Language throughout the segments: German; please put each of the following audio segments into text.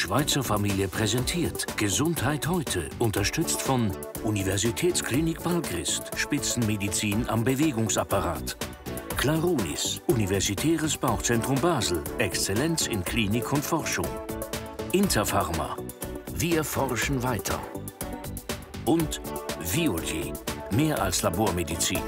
Schweizer Familie präsentiert Gesundheit heute, unterstützt von Universitätsklinik Balgrist, Spitzenmedizin am Bewegungsapparat. Clarunis, Universitäres Bauchzentrum Basel, Exzellenz in Klinik und Forschung. Interpharma, wir forschen weiter. Und Viollier, mehr als Labormedizin.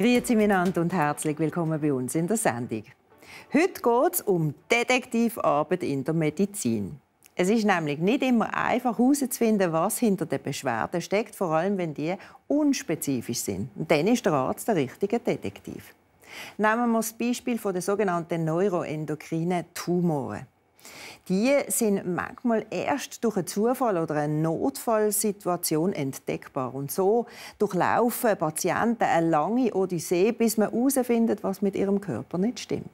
Grüezi miteinander und herzlich willkommen bei uns in der Sendung. Heute geht es um Detektivarbeit in der Medizin. Es ist nämlich nicht immer einfach herauszufinden, was hinter den Beschwerden steckt, vor allem wenn die unspezifisch sind. Und dann ist der Arzt der richtige Detektiv. Nehmen wir das Beispiel von den sogenannten neuroendokrinen Tumoren. Die sind manchmal erst durch einen Zufall oder eine Notfallsituation entdeckbar. Und so durchlaufen Patienten eine lange Odyssee, bis man herausfindet, was mit ihrem Körper nicht stimmt.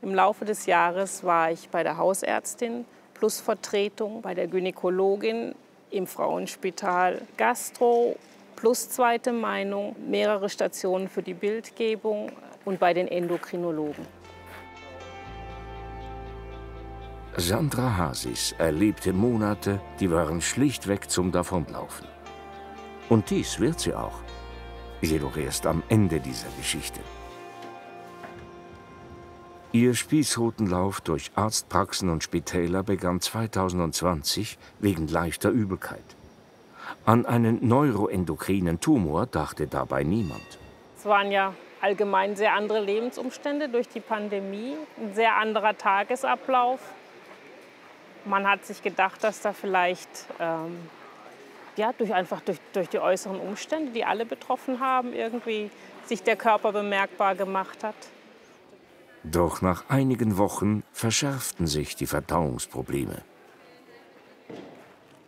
Im Laufe des Jahres war ich bei der Hausärztin plus Vertretung, bei der Gynäkologin, im Frauenspital Gastro plus zweite Meinung, mehrere Stationen für die Bildgebung und bei den Endokrinologen. Sandra Hasis erlebte Monate, die waren schlichtweg zum Davonlaufen. Und dies wird sie auch. Jedoch erst am Ende dieser Geschichte. Ihr Spießrutenlauf durch Arztpraxen und Spitäler begann 2020 wegen leichter Übelkeit. An einen neuroendokrinen Tumor dachte dabei niemand. Es waren ja allgemein sehr andere Lebensumstände durch die Pandemie, ein sehr anderer Tagesablauf. Man hat sich gedacht, dass da vielleicht durch die äußeren Umstände, die alle betroffen haben, irgendwie sich der Körper bemerkbar gemacht hat. Doch nach einigen Wochen verschärften sich die Verdauungsprobleme.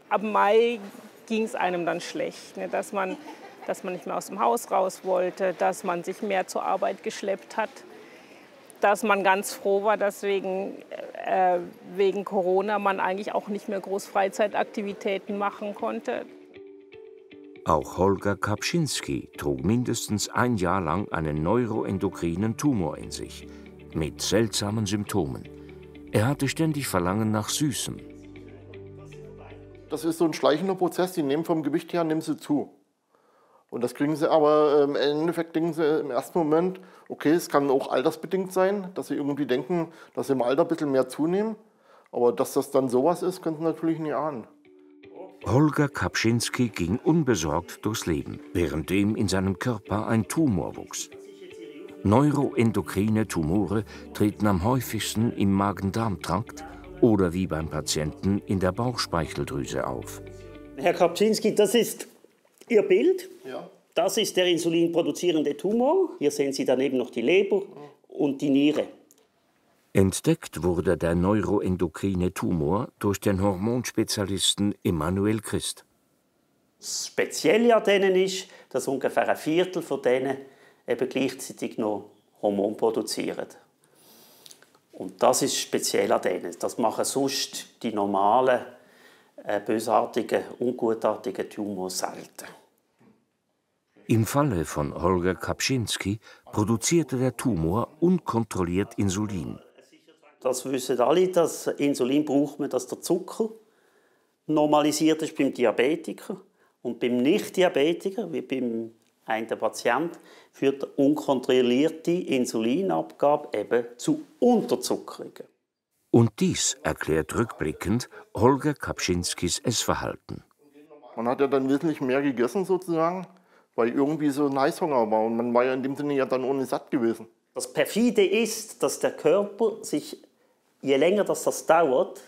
Ab Mai ging es einem dann schlecht, ne? Dass man nicht mehr aus dem Haus raus wollte, dass man sich mehr zur Arbeit geschleppt hat, dass man ganz froh war, dass wegen Corona man eigentlich auch nicht mehr groß Freizeitaktivitäten machen konnte. Auch Holger Kapczynski trug mindestens ein Jahr lang einen neuroendokrinen Tumor in sich, mit seltsamen Symptomen. Er hatte ständig Verlangen nach Süßem. Das ist so ein schleichender Prozess, die nehmen vom Gewicht her, nehmen sie zu. Und das kriegen sie aber, im Endeffekt denken sie im ersten Moment, okay, es kann auch altersbedingt sein, dass sie irgendwie denken, dass sie im Alter ein bisschen mehr zunehmen. Aber dass das dann sowas ist, können sie natürlich nie ahnen. Holger Kapczynski ging unbesorgt durchs Leben, währenddem in seinem Körper ein Tumor wuchs. Neuroendokrine Tumore treten am häufigsten im Magen-Darm-Trakt oder wie beim Patienten in der Bauchspeicheldrüse auf. Herr Kapczynski, das ist Ihr Bild. Ja. Das ist der insulinproduzierende Tumor. Hier sehen Sie daneben noch die Leber und die Niere. Entdeckt wurde der neuroendokrine Tumor durch den Hormonspezialisten Emanuel Christ. Speziell an denen ist, dass ungefähr ein Viertel von denen eben gleichzeitig noch Hormon produzieren. Und das ist speziell an denen. Das machen sonst die normalen, bösartigen, ungutartigen Tumor selten. Im Falle von Holger Kapczynski produzierte der Tumor unkontrolliert Insulin. Das wissen alle, dass Insulin braucht man, dass der Zucker normalisiert ist beim Diabetiker. Und beim Nicht-Diabetiker, wie beim einen Patienten, führt unkontrollierte Insulinabgabe eben zu Unterzuckerungen. Und dies erklärt rückblickend Holger Kapczynskis Essverhalten. Man hat ja dann wesentlich mehr gegessen sozusagen, weil irgendwie so ein Heißhunger war und man war ja in dem Sinne ja dann ohne satt gewesen. Das Perfide ist, dass der Körper sich, je länger das dauert,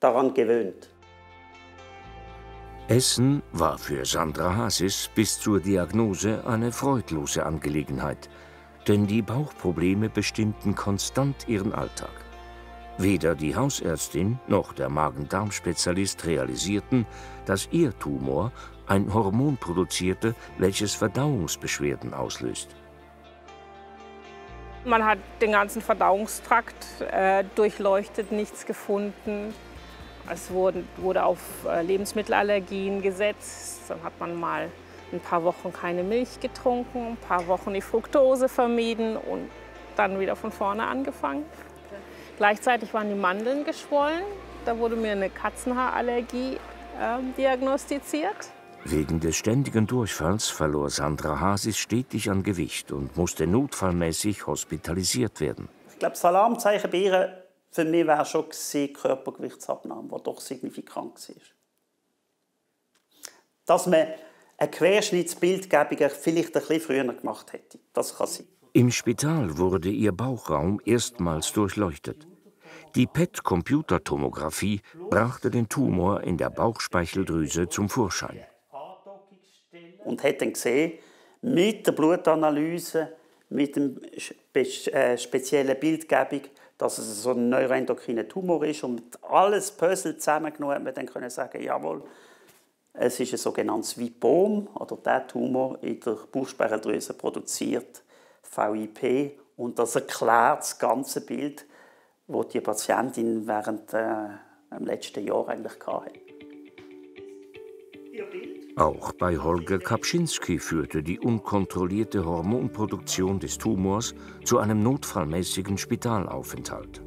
daran gewöhnt. Essen war für Sandra Hasis bis zur Diagnose eine freudlose Angelegenheit. Denn die Bauchprobleme bestimmten konstant ihren Alltag. Weder die Hausärztin noch der Magen-Darm-Spezialist realisierten, dass ihr Tumor ein Hormon produzierte, welches Verdauungsbeschwerden auslöst. Man hat den ganzen Verdauungstrakt durchleuchtet, nichts gefunden. Es wurde auf Lebensmittelallergien gesetzt. Dann hat man mal ein paar Wochen keine Milch getrunken, ein paar Wochen die Fructose vermieden und dann wieder von vorne angefangen. Gleichzeitig waren die Mandeln geschwollen. Da wurde mir eine Katzenhaarallergie diagnostiziert. Wegen des ständigen Durchfalls verlor Sandra Hasis stetig an Gewicht und musste notfallmäßig hospitalisiert werden. Ich glaube, das Alarmzeichen bei ihr für mich war schon die Körpergewichtsabnahme, die doch signifikant war. Dass man eine Querschnittsbildgebung vielleicht ein bisschen früher gemacht hätte, das kann sein. Im Spital wurde ihr Bauchraum erstmals durchleuchtet. Die PET-Computertomographie brachte den Tumor in der Bauchspeicheldrüse zum Vorschein. Und hat dann gesehen, mit der Blutanalyse, mit der speziellen Bildgebung, dass es so ein neuroendokriner Tumor ist. Und alles Puzzle zusammengenommen hat man dann können sagen, jawohl, es ist ein sogenanntes Vipom, oder der Tumor in der Bauchspeicheldrüse produziert VIP. Und das erklärt das ganze Bild, wo die Patientin während dem letzten Jahr eigentlich hatte. Auch bei Holger Kapczynski führte die unkontrollierte Hormonproduktion des Tumors zu einem notfallmäßigen Spitalaufenthalt.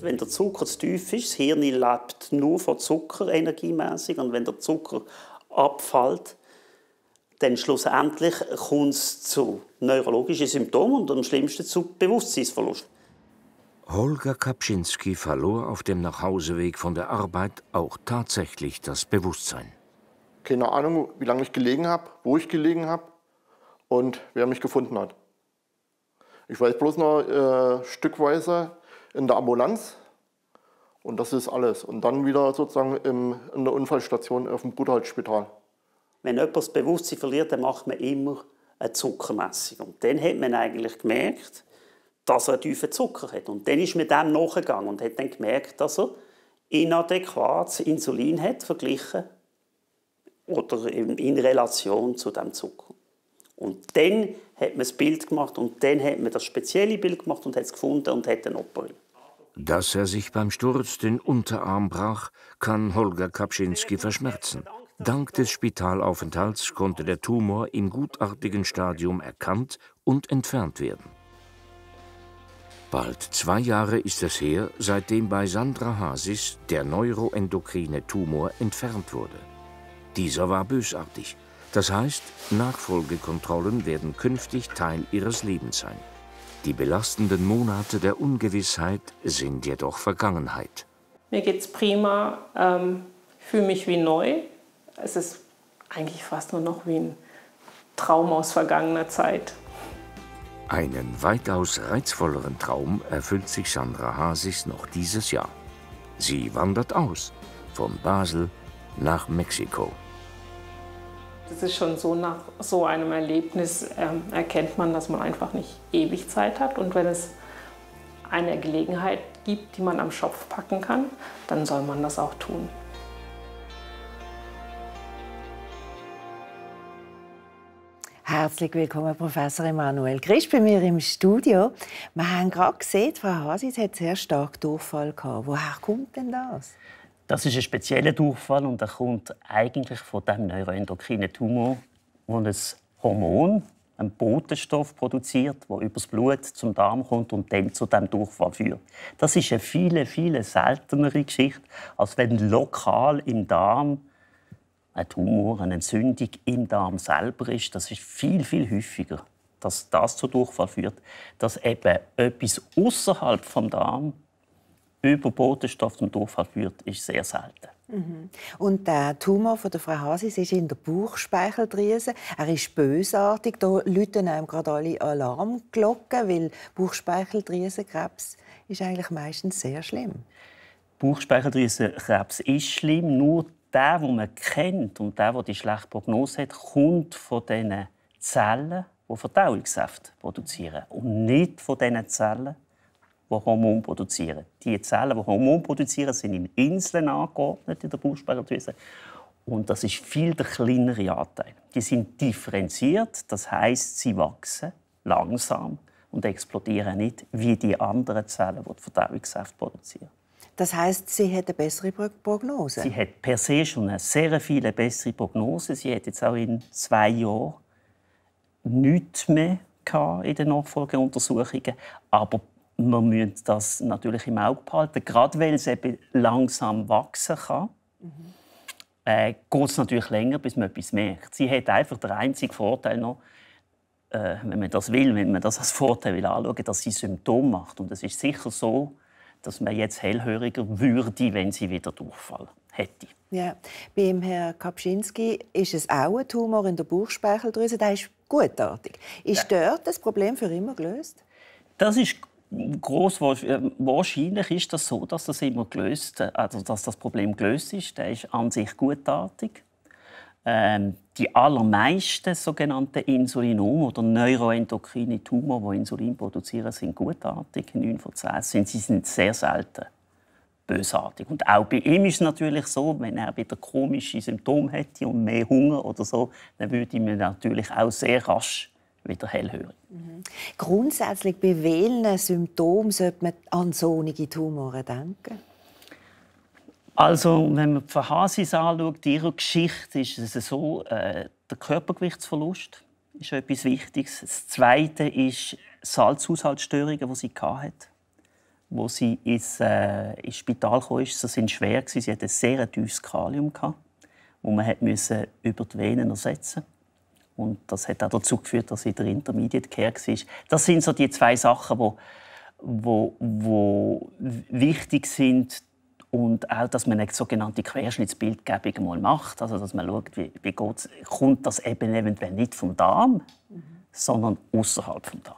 Wenn der Zucker zu tief ist, das Hirn lebt nur von Zucker energiemäßig, und wenn der Zucker abfällt, dann schlussendlich kommt es zu neurologischen Symptomen und am schlimmsten zu Bewusstseinsverlust. Holger Kapczynski verlor auf dem Nachhauseweg von der Arbeit auch tatsächlich das Bewusstsein. Keine Ahnung, wie lange ich gelegen habe, wo ich gelegen habe und wer mich gefunden hat. Ich weiß bloß noch stückweise in der Ambulanz, und das ist alles. Und dann wieder sozusagen in der Unfallstation auf dem Brutholzspital. Wenn jemand das Bewusstsein verliert, dann macht man immer eine Zuckermessung. Und dann hat man eigentlich gemerkt, dass er einen tiefen Zucker hat. Und dann ist mit dem nachgegangen und hat dann gemerkt, dass er inadäquates Insulin hat, verglichen oder in Relation zu dem Zucker. Und dann hat man das Bild gemacht, und dann hat man das spezielle Bild gemacht und hat es gefunden und hat dann operiert. Dass er sich beim Sturz den Unterarm brach, kann Holger Kapczynski verschmerzen. Dank des Spitalaufenthalts konnte der Tumor im gutartigen Stadium erkannt und entfernt werden. Bald 2 Jahre ist es her, seitdem bei Sandra Hasis der neuroendokrine Tumor entfernt wurde. Dieser war bösartig. Das heißt, Nachfolgekontrollen werden künftig Teil ihres Lebens sein. Die belastenden Monate der Ungewissheit sind jedoch Vergangenheit. Mir geht's prima. Ich fühle mich wie neu. Es ist eigentlich fast nur noch wie ein Traum aus vergangener Zeit. Einen weitaus reizvolleren Traum erfüllt sich Sandra Hasis noch dieses Jahr. Sie wandert aus, von Basel nach Mexiko. Das ist schon so, nach so einem Erlebnis erkennt man, dass man einfach nicht ewig Zeit hat. Und wenn es eine Gelegenheit gibt, die man am Schopf packen kann, dann soll man das auch tun. Herzlich willkommen, Professor Emanuel Christ, bei mir im Studio. Wir haben gerade gesehen, Frau Hasis hat sehr stark Durchfall gehabt. Woher kommt denn das? Das ist ein spezieller Durchfall, und er kommt eigentlich von dem neuroendokrinen Tumor, wo ein Hormon, ein Botenstoff produziert, der über das Blut zum Darm kommt und dann zu diesem Durchfall führt. Das ist eine viel, viel seltenere Geschichte, als wenn lokal im Darm ein Tumor, eine Entzündung im Darm selber ist. Das ist viel, viel häufiger, dass das zu Durchfall führt, dass eben etwas außerhalb vom Darm über Botenstoff zum Durchfall führt, ist sehr selten. Mhm. Und der Tumor von der Frau Hasis ist in der Bauchspeicheldrüse. Er ist bösartig. Da läuten einem gerade alle Alarmglocken, weil Bauchspeicheldrüsenkrebs ist eigentlich meistens sehr schlimm. Bauchspeicheldrüsenkrebs ist schlimm, nur der, den man kennt, und der, der die schlechte Prognose hat, kommt von diesen Zellen, die Verdauungssäfte produzieren. Und nicht von diesen Zellen, die Hormone produzieren. Die Zellen, die Hormone produzieren, sind in Inseln angeordnet in der Bauchspeicheldrüse. Und das ist viel der kleinere Anteil. Die sind differenziert, das heisst, sie wachsen langsam und explodieren nicht wie die anderen Zellen, die Verdauungssäfte produzieren. Das heißt, sie hat eine bessere Prognose? Sie hat per se schon eine sehr viel bessere Prognose. Sie hat jetzt auch in 2 Jahren nichts mehr in den Nachfolgeuntersuchungen. Aber man muss das natürlich im Auge behalten. Gerade weil es eben langsam wachsen kann, geht es natürlich länger, bis man etwas merkt. Sie hat einfach den einzigen Vorteil noch, wenn man das will, wenn man das als Vorteil will anschauen, dass sie Symptome macht. Und es ist sicher so, dass man jetzt hellhöriger würde, wenn sie wieder Durchfall hätte. Ja. Beim Herrn Kapczynski ist es auch ein Tumor in der Bauchspeicheldrüse. Der ist gutartig. Ist dort das Problem für immer gelöst? Das ist gross. Wahrscheinlich ist das so, dass das immer gelöst, also dass das Problem gelöst ist. Der ist an sich gutartig. Die allermeisten sogenannten Insulinome oder neuroendokrine Tumor, die Insulin produzieren, sind gutartig. 9 von 10 sind sehr selten bösartig. Und auch bei ihm ist es natürlich so, wenn er wieder komische Symptome hätte und mehr Hunger oder so, dann würde man natürlich auch sehr rasch wieder hellhörig. Mhm. Grundsätzlich bei welchen Symptomen sollte man an solche Tumoren denken? Also, wenn man die Frau Hasis anschaut, ihre Geschichte ist es so, der Körpergewichtsverlust ist etwas Wichtiges. Das Zweite ist Salzhaushaltsstörungen, die sie hatte. Als sie ins Spital kam, ist, das sind schwer gewesen. Sie hatte ein sehr tiefes Kalium, das man musste über die Venen ersetzen. Und das hat auch dazu geführt, dass sie in der Intermediate Care war. Das sind so die 2 Sachen, die wichtig sind. Und auch, dass man eine sogenannte Querschnittsbildgebung mal macht. Also, dass man schaut, wie geht's, kommt das eben eventuell nicht vom Darm, sondern außerhalb vom Darm.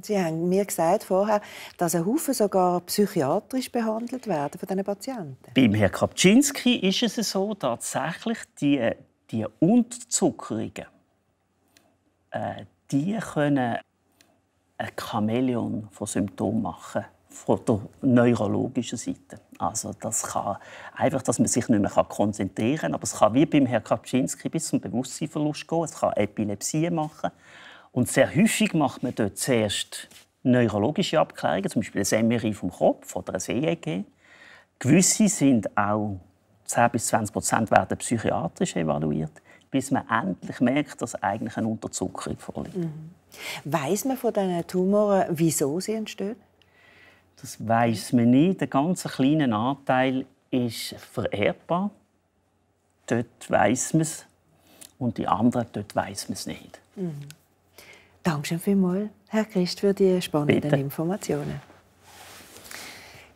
Sie haben mir gesagt vorher, dass ein Haufen sogar psychiatrisch behandelt werden von diesen Patienten. Beim Herrn Kapczynski ist es so, tatsächlich, die Unterzuckerungen, die können ein Chamäleon von Symptomen machen. Von der neurologischen Seite. Also das kann einfach, dass man sich nicht mehr konzentrieren kann. Aber es kann wie beim Herrn Kapczynski bis zum Bewusstseinverlust gehen. Es kann Epilepsie machen. Und sehr häufig macht man dort zuerst neurologische Abklärungen, zum Beispiel ein MRI vom Kopf oder ein EEG. Gewisse sind auch 10 bis 20% werden psychiatrisch evaluiert, bis man endlich merkt, dass eigentlich eine Unterzuckerung vorliegt. Weiss man von diesen Tumoren, wieso sie entstehen? Das weiss man nicht. Der ganze kleine Anteil ist vererbbar. Dort weiss man es. Und die anderen, dort weiss man es nicht. Dankeschön vielmals, Herr Christ, für die spannenden Informationen.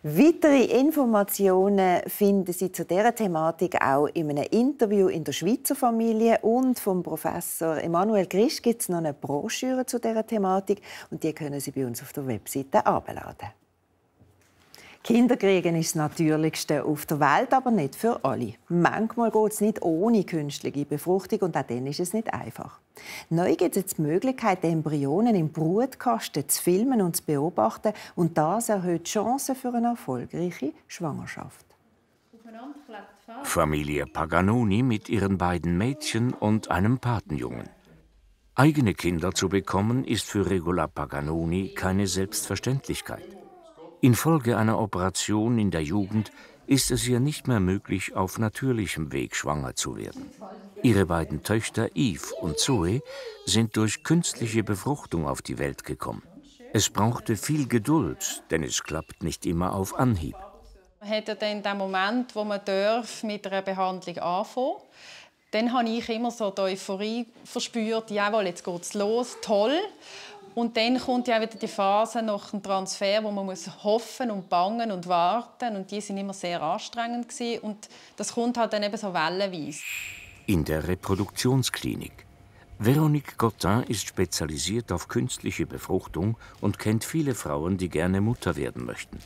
Weitere Informationen finden Sie zu dieser Thematik auch in einem Interview in der Schweizer Familie. Und vom Professor Emanuel Christ gibt es noch eine Broschüre zu dieser Thematik. Und die können Sie bei uns auf der Webseite herunterladen. Kinderkriegen ist das Natürlichste auf der Welt, aber nicht für alle. Manchmal geht es nicht ohne künstliche Befruchtung und auch dann ist es nicht einfach. Neu gibt es jetzt die Möglichkeit, Embryonen im Brutkasten zu filmen und zu beobachten. Und das erhöht die Chancen für eine erfolgreiche Schwangerschaft. Familie Paganoni mit ihren beiden Mädchen und einem Patenjungen. Eigene Kinder zu bekommen, ist für Regula Paganoni keine Selbstverständlichkeit. Infolge einer Operation in der Jugend ist es ihr nicht mehr möglich, auf natürlichem Weg schwanger zu werden. Ihre beiden Töchter Yves und Zoe sind durch künstliche Befruchtung auf die Welt gekommen. Es brauchte viel Geduld, denn es klappt nicht immer auf Anhieb. Man hat ja dann den Moment, wo man mit einer Behandlung anfangen darf. Dann habe ich immer so die Euphorie verspürt, jawohl, jetzt geht es los, toll. Und dann kommt ja wieder die Phase nach dem Transfer, wo man muss hoffen und bangen und warten. Und die sind immer sehr anstrengend gewesen. Und das kommt halt dann eben so wellenweise. In der Reproduktionsklinik. Véronique Gottin ist spezialisiert auf künstliche Befruchtung und kennt viele Frauen, die gerne Mutter werden möchten.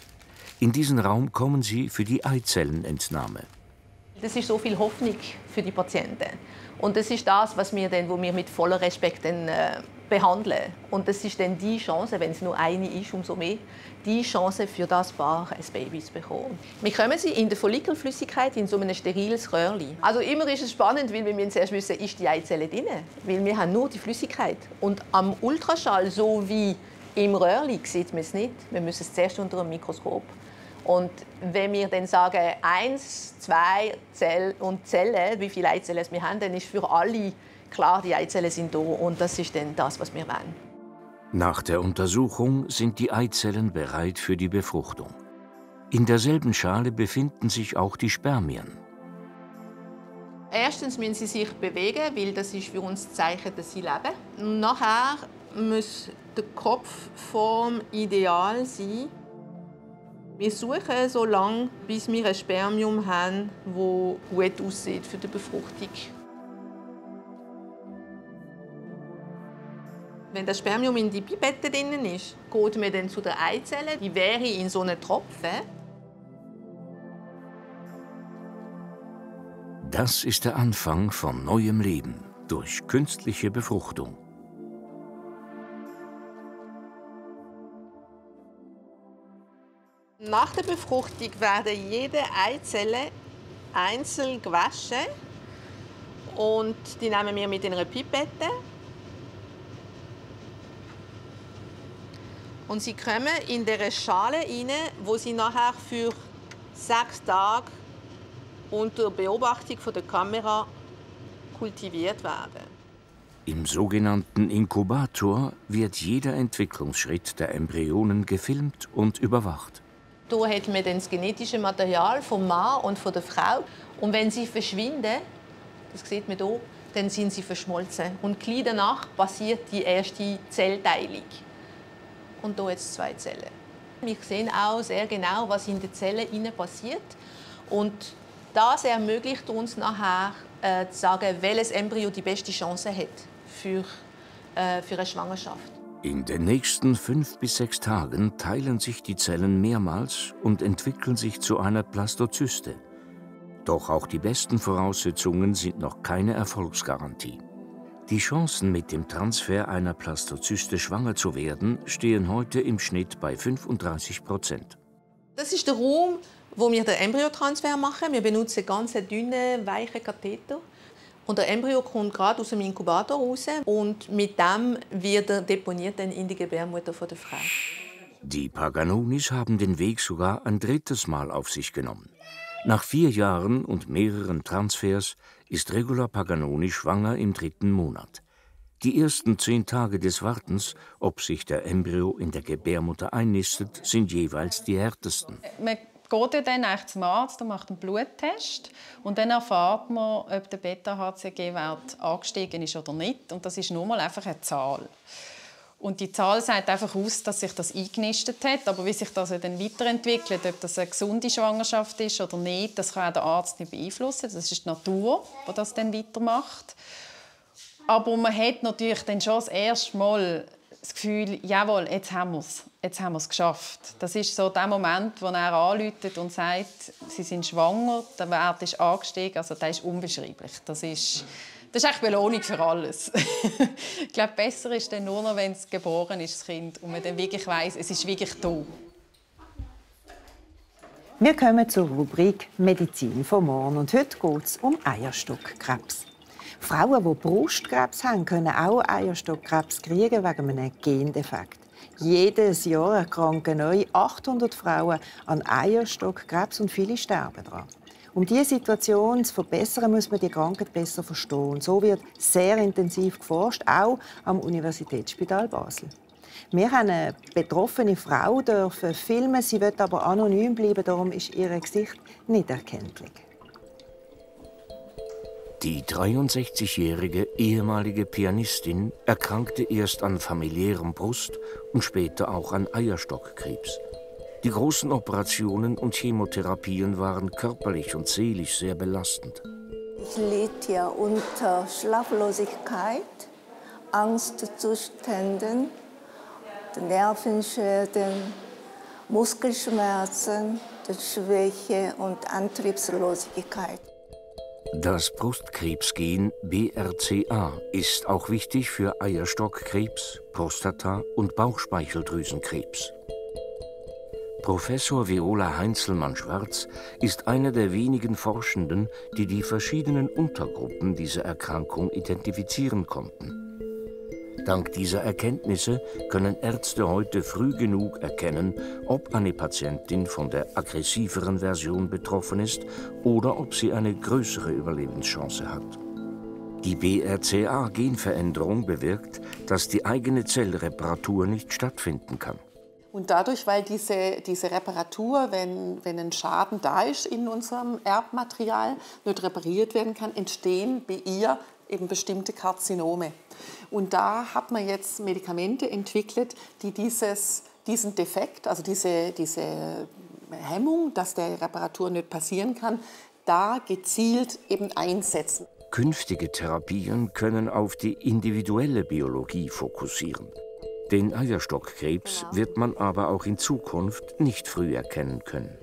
In diesen Raum kommen sie für die Eizellenentnahme. Das ist so viel Hoffnung für die Patienten. Und das ist das, was wir dann, wo wir mit voller Respekt dann, behandeln. Und das ist dann die Chance, wenn es nur eine ist, umso mehr, die Chance für das Paar, ein Baby zu bekommen. Wir kommen sie in der Follikelflüssigkeit in so einem steriles Röhrchen. Also immer ist es spannend, weil wir müssen zuerst wissen, ist die Eizelle drin? Weil wir haben nur die Flüssigkeit. Und am Ultraschall, so wie im Röhrchen, sieht man es nicht. Wir müssen es zuerst unter dem Mikroskop. Und wenn wir dann sagen, 1, 2 Zellen und Zellen, wie viele Eizellen wir haben, dann ist für alle klar, die Eizellen sind da. Und das ist dann das, was wir wollen. Nach der Untersuchung sind die Eizellen bereit für die Befruchtung. In derselben Schale befinden sich auch die Spermien. Erstens müssen sie sich bewegen, weil das ist für uns das Zeichen, dass sie leben. Nachher muss die Kopfform ideal sein. Wir suchen so lange, bis wir ein Spermium haben, das gut aussieht für die Befruchtung. Wenn das Spermium in die Pipette drin ist, geht man dann zu der Eizelle. Die wäre in so einem Tropfen. Das ist der Anfang von neuem Leben durch künstliche Befruchtung. Nach der Befruchtung werden jede Eizelle einzeln gewaschen. Und die nehmen wir mit einer Pipette. Und sie kommen in diese Schale rein, wo sie nachher für 6 Tage unter Beobachtung der Kamera kultiviert werden. Im sogenannten Inkubator wird jeder Entwicklungsschritt der Embryonen gefilmt und überwacht. Hier hat man dann das genetische Material vom Mann und von der Frau. Und wenn sie verschwinden, das sieht man hier, dann sind sie verschmolzen. Und gleich danach passiert die erste Zellteilung. Und hier jetzt 2 Zellen. Wir sehen auch sehr genau, was in den Zellen passiert. Und das ermöglicht uns nachher zu sagen, welches Embryo die beste Chance hat für eine Schwangerschaft. In den nächsten 5 bis 6 Tagen teilen sich die Zellen mehrmals und entwickeln sich zu einer Blastozyste. Doch auch die besten Voraussetzungen sind noch keine Erfolgsgarantie. Die Chancen, mit dem Transfer einer Blastozyste schwanger zu werden, stehen heute im Schnitt bei 35%. Das ist der Raum, wo wir den Embryotransfer machen. Wir benutzen ganz dünnen, weichen Katheter. Und der Embryo kommt gerade aus dem Inkubator raus. Und mit dem wird er deponiert dann in die Gebärmutter der Frau. Die Paganonis haben den Weg sogar ein 3. Mal auf sich genommen. Nach 4 Jahren und mehreren Transfers ist Regula Paganoni schwanger im 3. Monat. Die ersten 10 Tage des Wartens, ob sich der Embryo in der Gebärmutter einnistet, sind jeweils die härtesten. Man geht dann zum Arzt und macht einen Bluttest. Und dann erfährt man, ob der Beta-HCG-Wert angestiegen ist oder nicht. Und das ist nur mal einfach eine Zahl. Und die Zahl sagt einfach aus, dass sich das eingenistet hat. Aber wie sich das dann weiterentwickelt, ob das eine gesunde Schwangerschaft ist oder nicht, das kann auch der Arzt nicht beeinflussen. Das ist die Natur, die das dann weitermacht. Aber man hat natürlich dann schon das erste Mal das Gefühl, jawohl, jetzt haben wir es. Jetzt haben wir es geschafft. Das ist so der Moment, wo er anruft und sagt, sie sind schwanger, der Wert ist angestiegen, also der ist unbeschreiblich. Das ist echt Belohnung für alles. Ich glaube, besser ist dann nur noch, wenn es geboren ist, das Kind, und man dann wirklich weiss, es ist wirklich da. Wir kommen zur Rubrik Medizin von morgen. Und heute geht es um Eierstockkrebs. Frauen, die Brustkrebs haben, können auch Eierstockkrebs kriegen wegen einem Gendefekt. Jedes Jahr erkranken neu 800 Frauen an Eierstockkrebs und viele sterben daran. Um diese Situation zu verbessern, muss man die Krankheit besser verstehen. So wird sehr intensiv geforscht, auch am Universitätsspital Basel. Wir haben eine betroffene Frau dürfen filmen, sie wird aber anonym bleiben, darum ist ihr Gesicht nicht erkenntlich. Die 63-jährige ehemalige Pianistin erkrankte erst an familiärem Brust- und später auch an Eierstockkrebs. Die großen Operationen und Chemotherapien waren körperlich und seelisch sehr belastend. Ich litt ja unter Schlaflosigkeit, Angstzuständen, Nervenschäden, Muskelschmerzen, Schwäche und Antriebslosigkeit. Das Brustkrebsgen BRCA ist auch wichtig für Eierstockkrebs, Prostata- und Bauchspeicheldrüsenkrebs. Professor Viola Heinzelmann-Schwarz ist eine der wenigen Forschenden, die die verschiedenen Untergruppen dieser Erkrankung identifizieren konnten. Dank dieser Erkenntnisse können Ärzte heute früh genug erkennen, ob eine Patientin von der aggressiveren Version betroffen ist oder ob sie eine größere Überlebenschance hat. Die BRCA-Genveränderung bewirkt, dass die eigene Zellreparatur nicht stattfinden kann. Und dadurch, weil diese Reparatur, wenn ein Schaden da ist in unserem Erbmaterial, nicht repariert werden kann, entstehen bei ihr eben bestimmte Karzinome. Und da hat man jetzt Medikamente entwickelt, die diesen Defekt, also diese Hemmung, dass der Reparatur nicht passieren kann, da gezielt eben einsetzen. Künftige Therapien können auf die individuelle Biologie fokussieren. Den Eierstockkrebs wird man aber auch in Zukunft nicht früh erkennen können.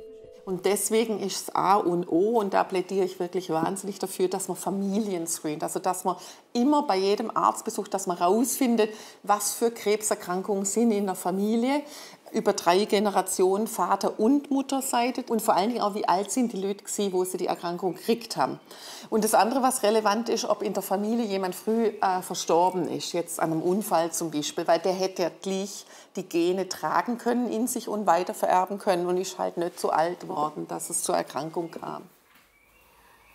Und deswegen ist es A und O, und da plädiere ich wirklich wahnsinnig dafür, dass man Familien screent. Also dass man immer bei jedem Arztbesuch, dass man herausfindet, was für Krebserkrankungen sind in der Familie, über 3 Generationen Vater- und Mutterseite, und vor allen Dingen auch, wie alt sind die Leute gewesen, wo sie die Erkrankung gekriegt haben. Und das andere, was relevant ist, ob in der Familie jemand früh verstorben ist, jetzt an einem Unfall zum Beispiel, weil der hätte ja gleich die Gene tragen können in sich und weiter vererben können und ist halt nicht so alt worden, dass es zur Erkrankung kam.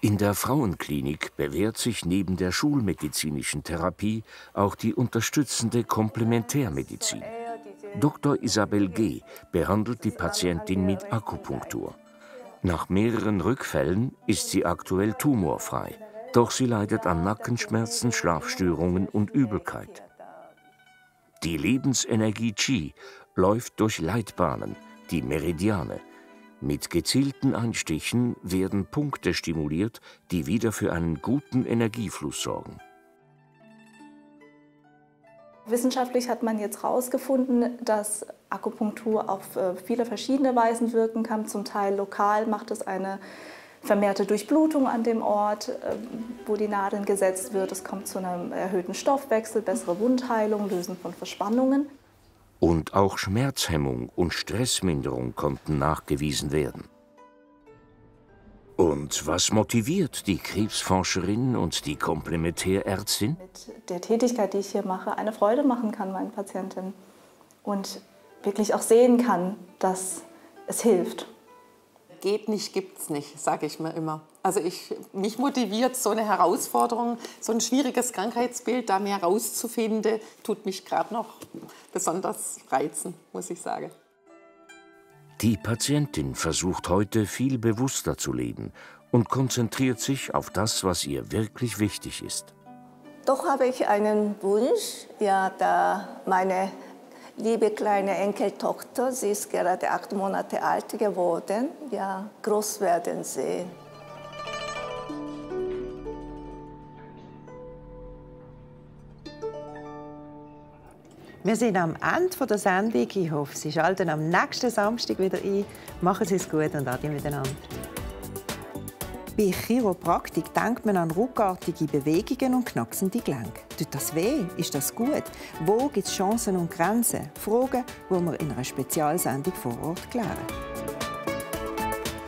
In der Frauenklinik bewährt sich neben der schulmedizinischen Therapie auch die unterstützende Komplementärmedizin. Dr. Isabel G. behandelt die Patientin mit Akupunktur. Nach mehreren Rückfällen ist sie aktuell tumorfrei, doch sie leidet an Nackenschmerzen, Schlafstörungen und Übelkeit. Die Lebensenergie Qi läuft durch Leitbahnen, die Meridiane. Mit gezielten Einstichen werden Punkte stimuliert, die wieder für einen guten Energiefluss sorgen. Wissenschaftlich hat man jetzt herausgefunden, dass Akupunktur auf viele verschiedene Weisen wirken kann. Zum Teil lokal macht es eine vermehrte Durchblutung an dem Ort, wo die Nadeln gesetzt wird. Es kommt zu einem erhöhten Stoffwechsel, bessere Wundheilung, Lösen von Verspannungen. Und auch Schmerzhemmung und Stressminderung konnten nachgewiesen werden. Und was motiviert die Krebsforscherin und die Komplementärärztin? Mit der Tätigkeit, die ich hier mache, eine Freude machen kann meinen Patientinnen und wirklich auch sehen kann, dass es hilft. Geht nicht, gibt's nicht, sage ich mir immer. Also mich motiviert so eine Herausforderung, so ein schwieriges Krankheitsbild da mehr rauszufinden, tut mich gerade noch besonders reizen, muss ich sagen. Die Patientin versucht heute viel bewusster zu leben und konzentriert sich auf das, was ihr wirklich wichtig ist. Doch habe ich einen Wunsch, ja, da meine liebe kleine Enkeltochter, sie ist gerade 8 Monate alt geworden, ja, groß werden sehen. Wir sind am Ende der Sendung. Ich hoffe, Sie schalten am nächsten Samstag wieder ein. Machen Sie es gut und adieu miteinander. Bei Chiropraktik denkt man an ruckartige Bewegungen und knacksende Gelenke. Tut das weh? Ist das gut? Wo gibt es Chancen und Grenzen? Fragen, die wir in einer Spezialsendung vor Ort klären.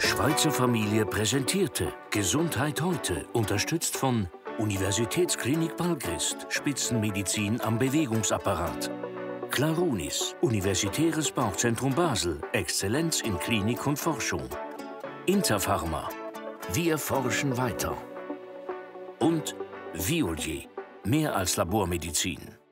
Schweizer Familie präsentierte Gesundheit heute, unterstützt von Universitätsklinik Balgrist, Spitzenmedizin am Bewegungsapparat. Clarunis, Universitäres Bauchzentrum Basel, Exzellenz in Klinik und Forschung. Interpharma, wir forschen weiter. Und Viollier, mehr als Labormedizin.